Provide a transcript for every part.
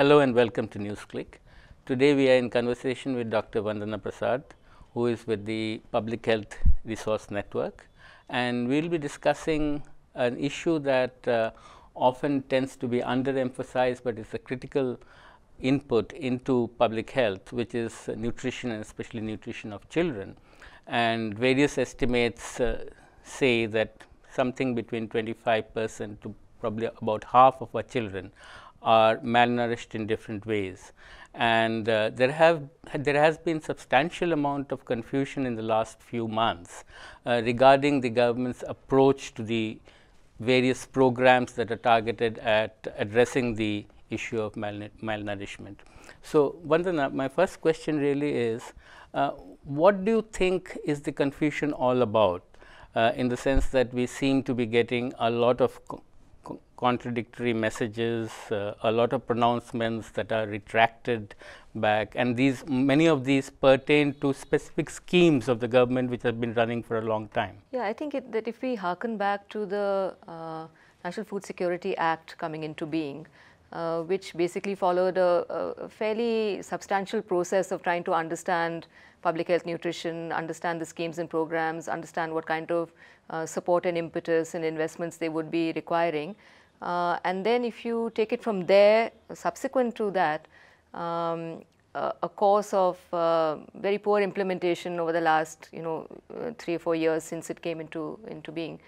Hello and welcome to NewsClick. Today we are in conversation with Dr. Vandana Prasad, who is with the Public Health Resource Network, and we will be discussing an issue that often tends to be underemphasized, but is a critical input into public health, which is nutrition and especially nutrition of children. And various estimates say that something between 25% to probably about half of our children are malnourished in different ways, and there has been substantial amount of confusion in the last few months regarding the government's approach to the various programs that are targeted at addressing the issue of malnourishment. So, Vandana, my first question really is, what do you think is the confusion all about, in the sense that we seem to be getting a lot of contradictory messages, a lot of pronouncements that are retracted back, and many of these pertain to specific schemes of the government which have been running for a long time? Yeah, I think that if we hearken back to the National Food Security Act coming into being, which basically followed a fairly substantial process of trying to understand public health nutrition, understand the schemes and programs, understand what kind of support and impetus and investments they would be requiring. And then if you take it from there, subsequent to that, a course of very poor implementation over the last 3 or 4 years since it came into being,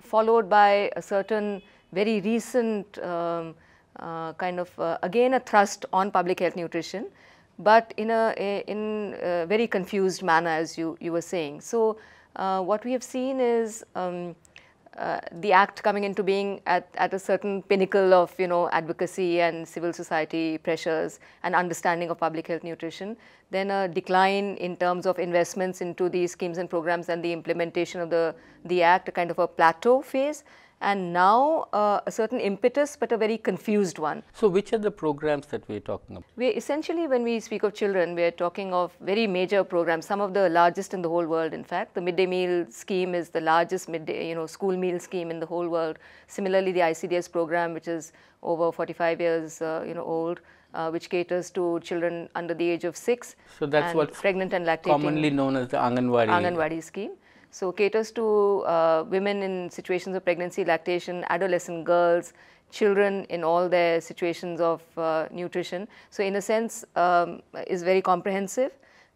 followed by a certain very recent kind of again a thrust on public health nutrition, but in a very confused manner, as you were saying. So what we have seen is the act coming into being at a certain pinnacle of advocacy and civil society pressures and understanding of public health nutrition, then a decline in terms of investments into these schemes and programs and the implementation of the act, a kind of a plateau phase, and now a certain impetus, but a very confused one. So which are the programs that we are talking about? We essentially, when we speak of children, we are talking of very major programs, some of the largest in the whole world. In fact, the midday meal scheme is the largest midday, school meal scheme in the whole world. Similarly, the ICDS program, which is over 45 years old, which caters to children under the age of 6. So that's what's pregnant and lactating, commonly known as the Anganwadi scheme. So caters to women in situations of pregnancy, lactation, adolescent girls, children in all their situations of nutrition. So in a sense, is very comprehensive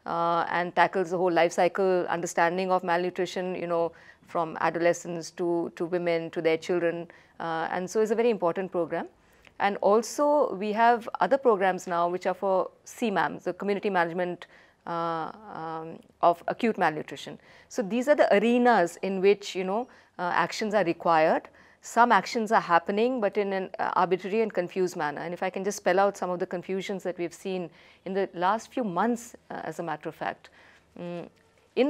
and tackles the whole life cycle understanding of malnutrition, from adolescents to women to their children, and so is a very important program. And also we have other programs now which are for CMAM, the community management of acute malnutrition. So these are the arenas in which actions are required. Some actions are happening, but in an arbitrary and confused manner. And if I can just spell out some of the confusions that we've seen in the last few months, as a matter of fact, in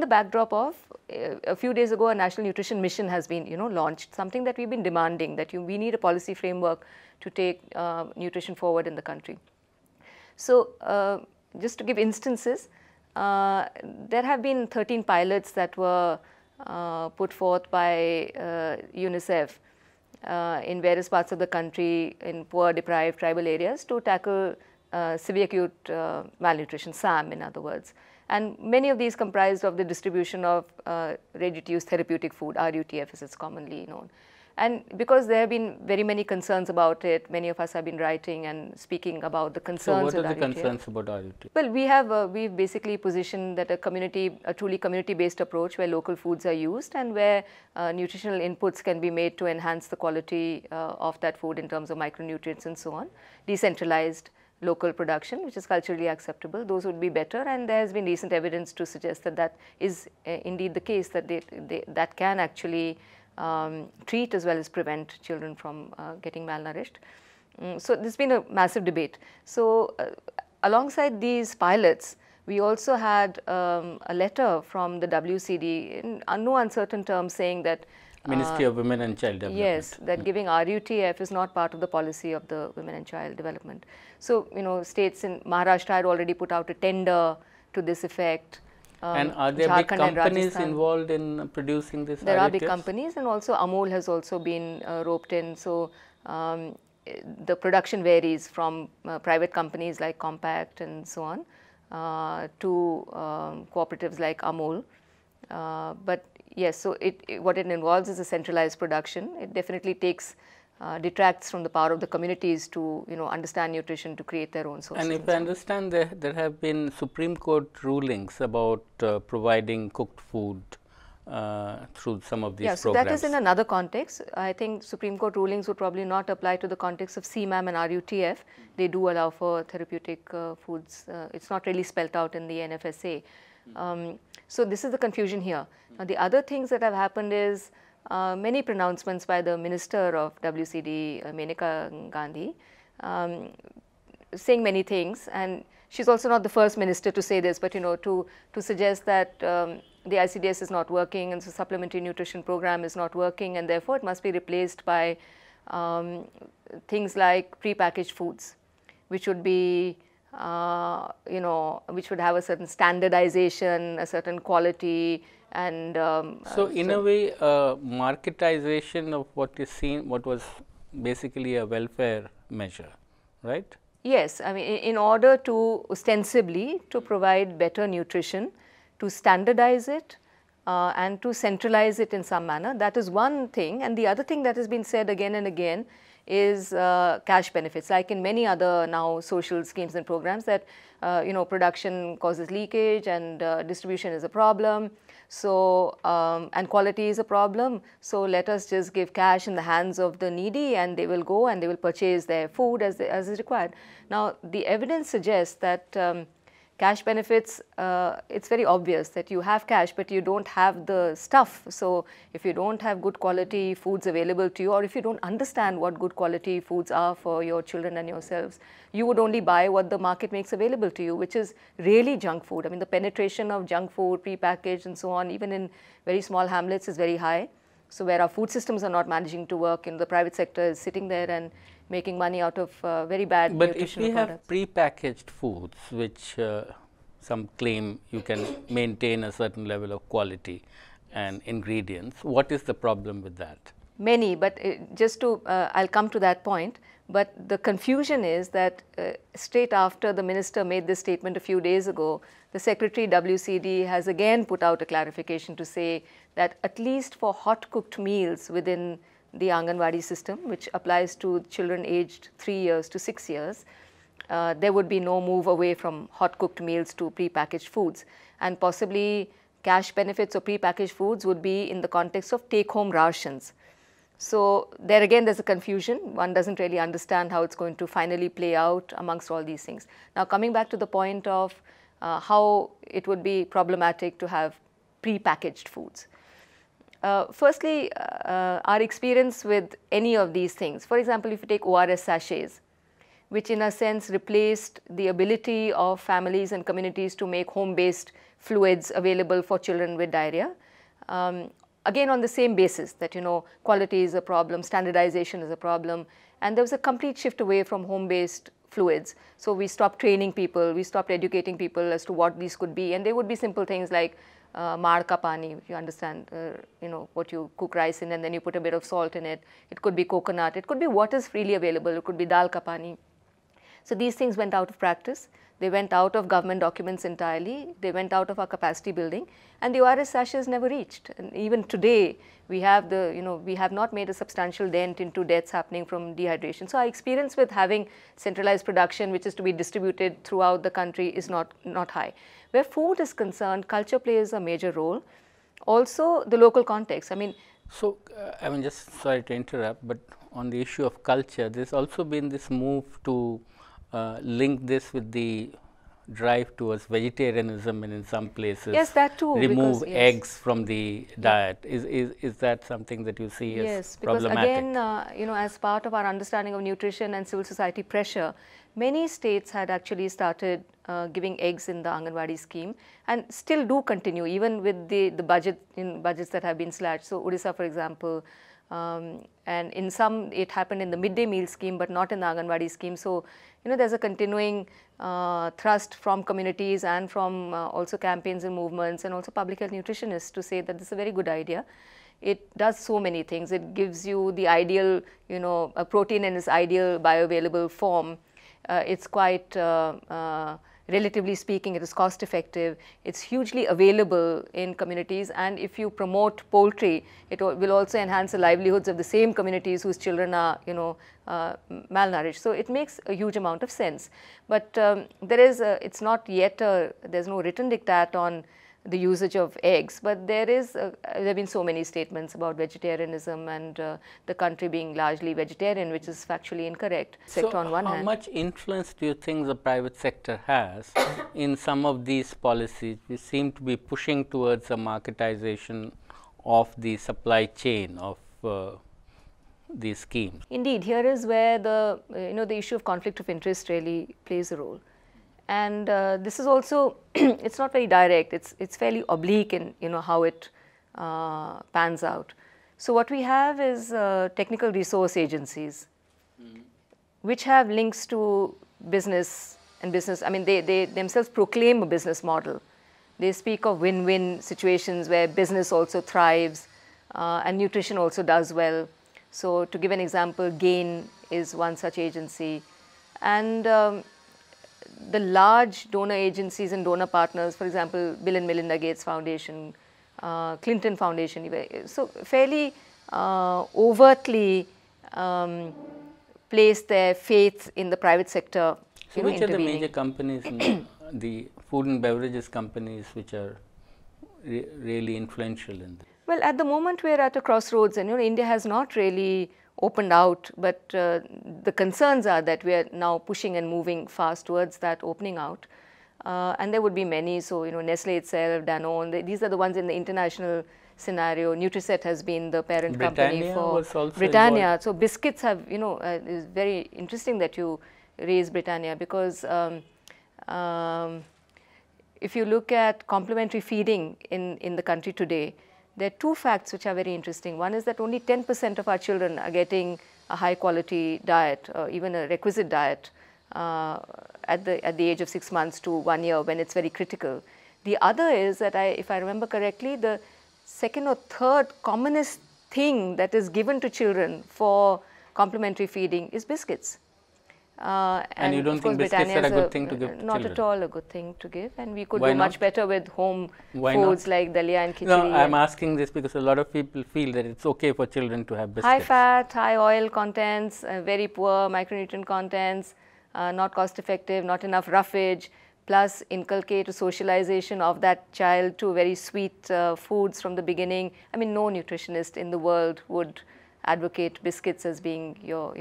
the backdrop of a few days ago, a National Nutrition Mission has been launched, something that we've been demanding, that we need a policy framework to take nutrition forward in the country. So just to give instances, there have been 13 pilots that were put forth by UNICEF in various parts of the country in poor, deprived tribal areas to tackle severe acute malnutrition, SAM in other words. And many of these comprised of the distribution of ready-to-use therapeutic food, RUTF as it's commonly known. And because there have been very many concerns about it, many of us have been writing and speaking about the concerns. So what are the concerns about RUTF? Well, we've basically positioned that a truly community-based approach where local foods are used and where nutritional inputs can be made to enhance the quality of that food in terms of micronutrients and so on. Decentralized local production, which is culturally acceptable, those would be better. And there has been recent evidence to suggest that that is indeed the case, that that can actually treat as well as prevent children from getting malnourished. So there's been a massive debate. So alongside these pilots, we also had a letter from the WCD in no uncertain terms saying that Ministry of Women and Child Development. Yes, that giving RUTF is not part of the policy of the Women and Child Development. So states in Maharashtra had already put out a tender to this effect. And are there Jharkhand big companies involved in producing this? There are big companies, and also Amul has also been roped in. So the production varies from private companies like Compact and so on to cooperatives like Amul. But yes, so what it involves is a centralized production. It definitely takes detracts from the power of the communities to, you know, understand nutrition, to create their own sources. And if I understand, there have been Supreme Court rulings about providing cooked food through some of these programs. That is in another context. I think Supreme Court rulings would probably not apply to the context of CMAM and RUTF. They do allow for therapeutic foods. It's not really spelt out in the NFSA. So this is the confusion here. Now, the other things that have happened is many pronouncements by the Minister of WCD, Meneka Gandhi, saying many things, and she's also not the first minister to say this, but, you know, to suggest that the ICDS is not working and the supplementary nutrition program is not working, and therefore it must be replaced by things like prepackaged foods, which would be, you know, which would have a certain standardization, a certain quality. And so in a way, marketization of what is seen, what was basically a welfare measure, right? Yes, I mean, in order to ostensibly to provide better nutrition, to standardize it and to centralize it in some manner. That is one thing. And the other thing that has been said again and again is cash benefits, like in many other now social schemes and programs, that you know, production causes leakage and distribution is a problem. So, and quality is a problem, so let us just give cash in the hands of the needy and they will go and they will purchase their food as is required. Now, the evidence suggests that cash benefits, it's very obvious that you have cash but you don't have the stuff. So, if you don't have good quality foods available to you, or if you don't understand what good quality foods are for your children and yourselves, you would only buy what the market makes available to you, which is really junk food. I mean, the penetration of junk food, prepackaged and so on, even in very small hamlets, is very high. So, where our food systems are not managing to work, you know, the private sector is sitting there and making money out of very bad nutritional products. But if we have prepackaged foods, which some claim you can maintain a certain level of quality and ingredients, what is the problem with that? Many, but just to, I'll come to that point. But the confusion is that straight after the minister made this statement a few days ago, the secretary WCD has again put out a clarification to say that at least for hot cooked meals within the Anganwadi system, which applies to children aged 3 years to 6 years, there would be no move away from hot cooked meals to prepackaged foods, and possibly cash benefits or prepackaged foods would be in the context of take home rations. So, there again, there's a confusion. One doesn't really understand how it's going to finally play out amongst all these things. Now, coming back to the point of how it would be problematic to have prepackaged foods. Firstly, our experience with any of these things, for example, if you take ORS sachets, which in a sense replaced the ability of families and communities to make home-based fluids available for children with diarrhea, again on the same basis that, you know, quality is a problem, standardization is a problem, and there was a complete shift away from home-based fluids. So, we stopped training people, we stopped educating people as to what these could be, and they would be simple things like maar ka pani, you understand, you know, what you cook rice in and then you put a bit of salt in it. It could be coconut, it could be what is freely available, it could be dal ka pani. So, these things went out of practice, they went out of government documents entirely, they went out of our capacity building, and the ORS sachets never reached. And even today, we have the, you know, we have not made a substantial dent into deaths happening from dehydration. So, our experience with having centralized production, which is to be distributed throughout the country, is not high. Where food is concerned, culture plays a major role, also the local context. I mean, so I mean, just sorry to interrupt, but on the issue of culture, there's also been this move to link this with the drive towards vegetarianism, and in some places, yes, that too, remove because, yes, eggs from the diet. Is that something that you see as, yes, problematic? Yes, because again, you know, as part of our understanding of nutrition and civil society pressure, many states had actually started giving eggs in the Anganwadi scheme, and still do continue even with the budget, in budgets that have been slashed. So, Odisha, for example, and in some it happened in the midday meal scheme, but not in the Anganwadi scheme. So, you know, there is a continuing thrust from communities and from also campaigns and movements and also public health nutritionists to say that this is a very good idea. it does so many things. It gives you the ideal, a protein in its ideal bioavailable form. It's quite, relatively speaking, it is cost effective. It's hugely available in communities, and if you promote poultry, it will also enhance the livelihoods of the same communities whose children are, malnourished. So it makes a huge amount of sense. But it's not yet, there's no written diktat on the usage of eggs, but there have been so many statements about vegetarianism and the country being largely vegetarian, which is factually incorrect. So on one hand, how much influence do you think the private sector has in some of these policies which seem to be pushing towards a marketization of the supply chain of these schemes? Indeed, here is where the the issue of conflict of interest really plays a role. And this is also, it's not very direct, it's fairly oblique in how it pans out. So what we have is technical resource agencies, which have links to business and business. I mean, they themselves proclaim a business model. They speak of win-win situations where business also thrives and nutrition also does well. So to give an example, GAIN is one such agency. And the large donor agencies and donor partners, for example, Bill and Melinda Gates Foundation, Clinton Foundation, so fairly overtly place their faith in the private sector. So which are the major companies, the food and beverages companies, which are really influential in this? Well, at the moment we are at a crossroads, and India has not really opened out, but the concerns are that we are now pushing and moving fast towards that opening out, and there would be many. So Nestle itself, Danone, these are the ones in the international scenario. Nutriset has been the parent company for Britannia. Involved. So biscuits have, it's very interesting that you raise Britannia, because if you look at complementary feeding in the country today, there are two facts which are very interesting. One is that only 10% of our children are getting a high quality diet, or even a requisite diet, at the age of 6 months to 1 year, when it's very critical. The other is that, if I remember correctly, the second or third commonest thing that is given to children for complementary feeding is biscuits. And you don't think biscuits are a good thing to give to children? Not at all a good thing to give, and we could do much better with home foods like dalia and khichdi. No, I'm asking this because a lot of people feel that it's okay for children to have biscuits. High fat, high oil contents, very poor micronutrient contents, not cost effective, not enough roughage, plus inculcate a socialization of that child to very sweet foods from the beginning. I mean, no nutritionist in the world would advocate biscuits as being your,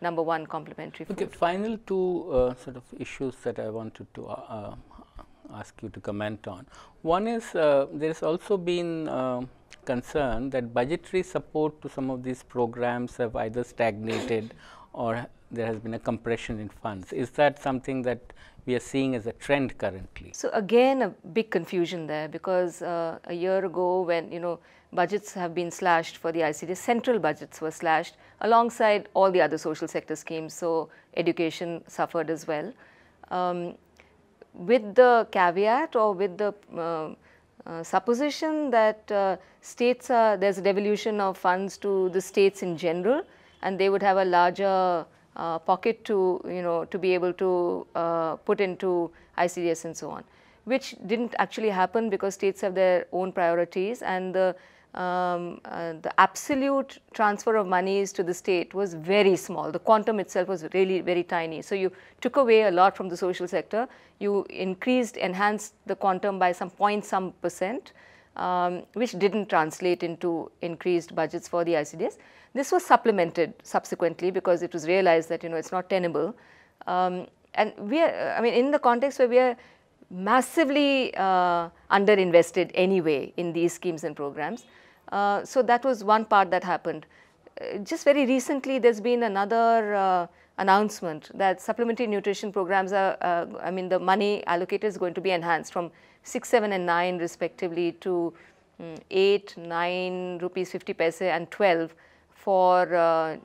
number one complementary food. Okay, final two sort of issues that I wanted to ask you to comment on. One is, there's also been concern that budgetary support to some of these programs have either stagnated or there has been a compression in funds. Is that something that we are seeing as a trend currently? So again, a big confusion there, because a year ago, when, budgets have been slashed for the ICDS, central budgets were slashed alongside all the other social sector schemes, so education suffered as well. With the caveat, or with the supposition that states are, there's a devolution of funds to the states in general, and they would have a larger pocket to, to be able to put into ICDS and so on, which didn't actually happen, because states have their own priorities, and the absolute transfer of monies to the state was very small. The quantum itself was really very tiny. So you took away a lot from the social sector. You enhanced the quantum by some 0.some%, which didn't translate into increased budgets for the ICDS. This was supplemented subsequently, because it was realized that, it's not tenable. And we are, in the context where we are massively underinvested anyway in these schemes and programs. So that was one part that happened. Just very recently, there's been another announcement that supplementary nutrition programs are, the money allocated is going to be enhanced from 6, 7 and 9 respectively to 8, 9 rupees 50 paise and 12 for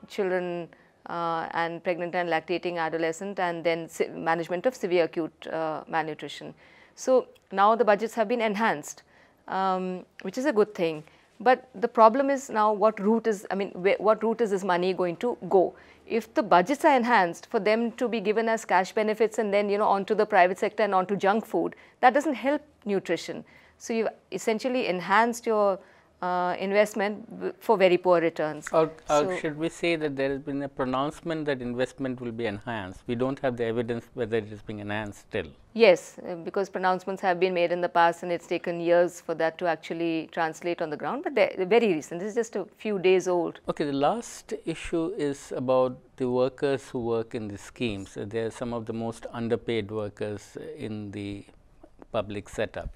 children and pregnant and lactating adolescent, and then management of severe acute malnutrition. So now the budgets have been enhanced, which is a good thing. But the problem is now what route is, this money going to go? If the budgets are enhanced for them to be given as cash benefits and then, you know, onto the private sector and onto junk food, that doesn't help nutrition. So you've essentially enhanced your investment for very poor returns. Or should we say that there has been a pronouncement that investment will be enhanced? We don't have the evidence whether it is being enhanced still. Yes, because pronouncements have been made in the past and it's taken years for that to actually translate on the ground, but they're very recent. This is just a few days old. Okay, the last issue is about the workers who work in the schemes. They are some of the most underpaid workers in the public setup.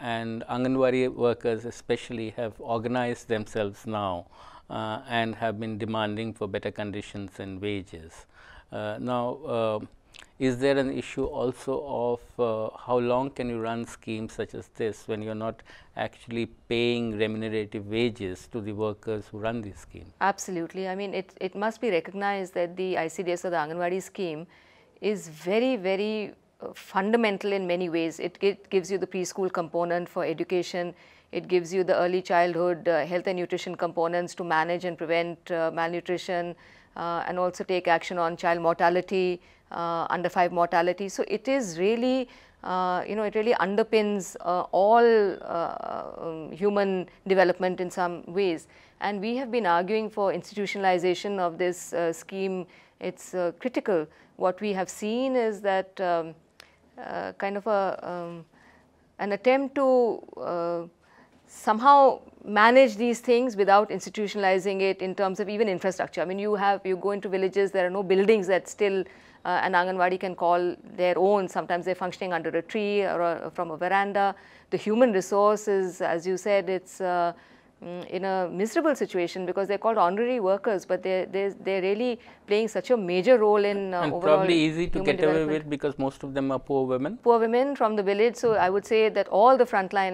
And Anganwadi workers especially have organized themselves now and have been demanding for better conditions and wages. Is there an issue also of how long can you run schemes such as this when you are not actually paying remunerative wages to the workers who run these schemes? Absolutely. I mean, it must be recognized that the ICDS or the Anganwadi scheme is very, very fundamental in many ways. It gives you the preschool component for education, it gives you the early childhood health and nutrition components to manage and prevent malnutrition and also take action on child mortality, under 5 mortality. So it is really, it really underpins all human development in some ways. And we have been arguing for institutionalization of this scheme. It's critical. What we have seen is that an attempt to somehow manage these things without institutionalizing it in terms of even infrastructure. I mean, you go into villages, there are no buildings that still an Anganwadi can call their own. Sometimes they're functioning under a tree or from a veranda. The human resources, as you said, it's in a miserable situation because they're called honorary workers, but they're really playing such a major role in and overall probably easy to get away with because most of them are poor women. Poor women from the village. So I would say that all the frontline,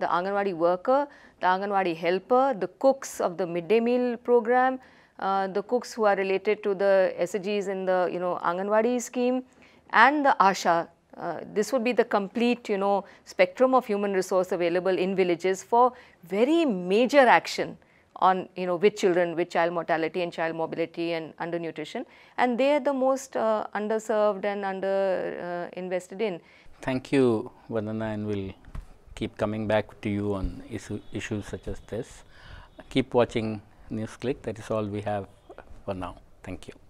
the Anganwadi worker, the Anganwadi helper, the cooks of the midday meal program, the cooks who are related to the SAGs in the Anganwadi scheme, and the ASHA. This would be the complete, spectrum of human resource available in villages for very major action on, with children, with child mortality and child morbidity and undernutrition. And they are the most underserved and under-invested in. Thank you, Vandana, and we'll keep coming back to you on issues such as this. Keep watching NewsClick. That is all we have for now. Thank you.